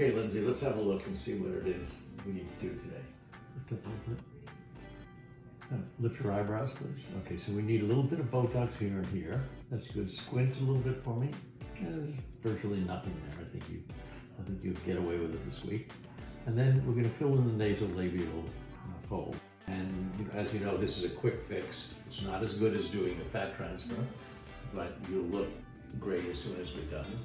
Okay, Lindsay, let's have a look and see what it is we need to do today. Lift your eyebrows, please. Okay, so we need a little bit of Botox here and here. That's good. Squint a little bit for me. There's virtually nothing there. I think you'd get away with it this week. And then we're going to fill in the nasolabial fold. And as you know, this is a quick fix. It's not as good as doing a fat transfer, but you'll look great as soon as we're done.